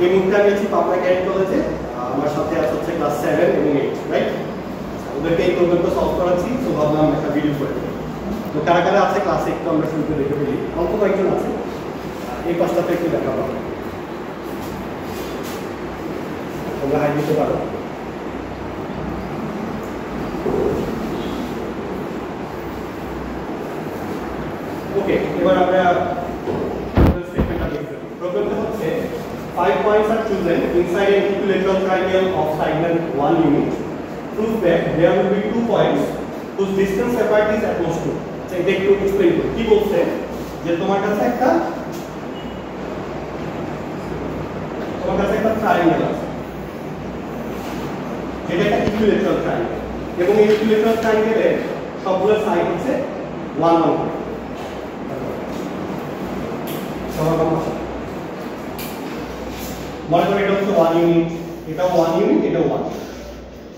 ये মিনটা নিয়েছি পাবনা ক্যাডেট কলেজে, আমার সাথে আছে হচ্ছে ক্লাস 7 এবং 8 রাইট। ওদেরকে এই প্রবলেমটা সলভ করাচ্ছি, তো ভাবলাম একটা ভিডিও করে দিই। তো কারা কারা আছে ক্লাসে একটু আমরা শুরু করে দেখে ফেলি, অল্প কয়েকজন আছে। এই পাঁচটাতে একটু দেখাবো, তোমরা হাই দিতে পারো। ওকে, এবার আমরা স্টেটমেন্টটা দেখব। প্রবলেমটা হচ্ছে 5 points are chosen inside an equilateral triangle of segment 1 unit. Prove that there will be 2 points whose distance apart is at most 2. So এটা একটু এক্সপ্লেইন করি। কি বলছে যে তোমার কাছে একটা ট্রায়াঙ্গেল আছে, যেটা একটা ইকুইলেটারাল ট্রায়াঙ্গেল, এবং এই ইকুইলেটারাল ট্রায়াঙ্গেলের সবগুলো সাইড হচ্ছে 1 1। মনে করো এটা হচ্ছে 1 ইউনিট, এটা 1 ইউনিট, এটা 1।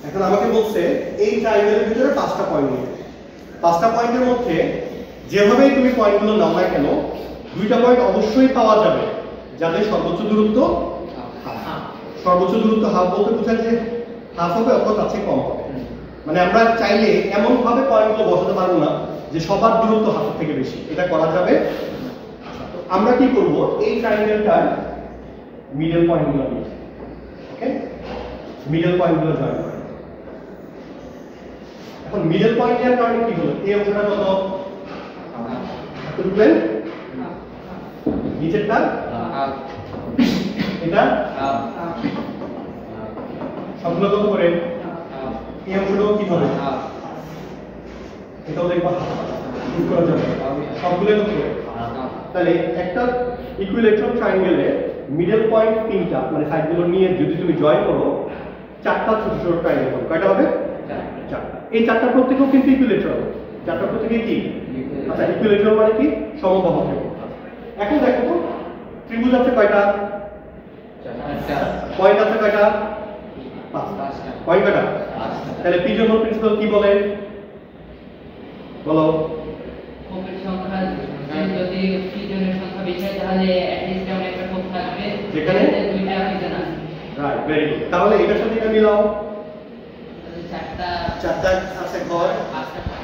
এখন আমাকে বলছে এই ট্রায়াঙ্গেলের ভিতরে 5টা পয়েন্ট নিয়ে, 5টা পয়েন্টের মধ্যে যেভাবেই তুমি পয়েন্টগুলো নাও না কেন 2টা পয়েন্ট অবশ্যই পাওয়া যাবে যাদের সর্বোচ্চ দূরত্ব হাফ। সর্বোচ্চ দূরত্ব হাফ বলতে বোঝায় যে হাফ হবে অথবা তার চেয়ে কম হবে। মানে আমরা চাইলে এমনভাবে পয়েন্টগুলো বসাতে পারবো না যে সবার দূরত্ব হাফের থেকে বেশি, এটা করা যাবে। আমরা কি করব, এই ট্রায়াঙ্গেলটার মিডল পয়েন্টগুলো নিয়ে, ওকে, মিডল পয়েন্টগুলো জয়েন করব। এখন মিডল পয়েন্টের কারণে কি হলো, এই অংশটা কত টুকলেন, নিচেরটা হাফ, এটা হাফ, সবগুলো কত করে হাফ, এই অংশটা কি হবে হাফ, এটাও দেখবা ঠিক করা যাবে, সবগুলো কত করে। তাহলে একটা ইকুইলেটারাল ট্রায়াঙ্গেলে মিডল পয়েন্ট 3টা, মানে সাইডগুলো নিয়ে যদি তুমি জয়েন করো 4টা ছোট ছোট ট্রায়াঙ্গেল হবে, কয়টা হবে 4টা। এই 4টা প্রত্যেকও কিন্তু ইকুইলেটারাল, 4টা প্রত্যেকই কি, আচ্ছা ইকুইলেটারাল মানে কি সমবাহু ত্রিভুজ। এখন দেখো তো ত্রিভুজ আছে কয়টা, 4টা, পয়েন্ট আছে কয়টা 5টা, পয়েন্ট কয়টা 5টা। তাহলে পিজনের প্রিন্সিপাল কি বলে বলো, কমপ্লেক্স সংখ্যা যদি পিজনের সংখ্যা বেশি হয় তাহলে এট লিস্ট আমরা একটা কম থাকবে যেখানে দুইটা পিজন আছে, রাইট, ভেরি গুড। তাহলে এটার সাথে এটা মিলাও, 4টা আছে ঘর,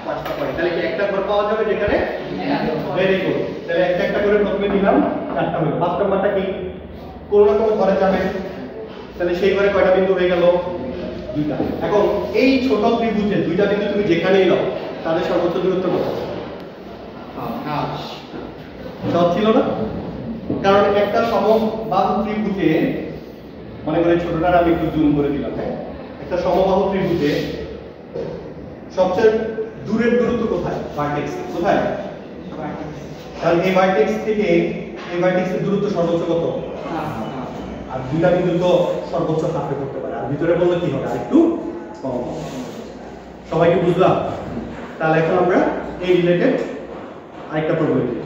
5টা পয়েন্ট, তাহলে কি একটা ঘর পাওয়া যাবে যেখানে, ভেরি গুড। তাহলে একটা করে প্রথমে দিলাম 4টা হলো, 5 নম্বরটা কি কোন না কোন ঘরে যাবে, তাহলে সেই ঘরে কয়টা বিন্দু হয়ে গেল 2টা। এখন এই ছোট ত্রিভুজে 2টা বিন্দু তুমি যেখানেই নাও তাদের সর্বোচ্চ দূরত্ব কত, সব ছিল না, কারণ একটা সমবাহু ত্রিভুজে, মনে করে ছোটটার আমি একটু জুম করে দিলাম, হ্যাঁ, একটা সমবাহু ত্রিভুজে সবচেয়ে দূরের দূরত্ব কোথায়, ভার্টেক্স কোথায়, কারণ এই ভার্টেক্স থেকে এই ভার্টেক্সের দূরত্ব সর্বোচ্চ কত, আর 2টা বিন্দু তো সর্বোচ্চ হাফে করতে পারে, আর ভিতরে বললে কি হবে একটু কম। সবাইকে বুঝলাম? তাহলে এখন আমরা এই রিলেটেড আরেকটা প্রবলেম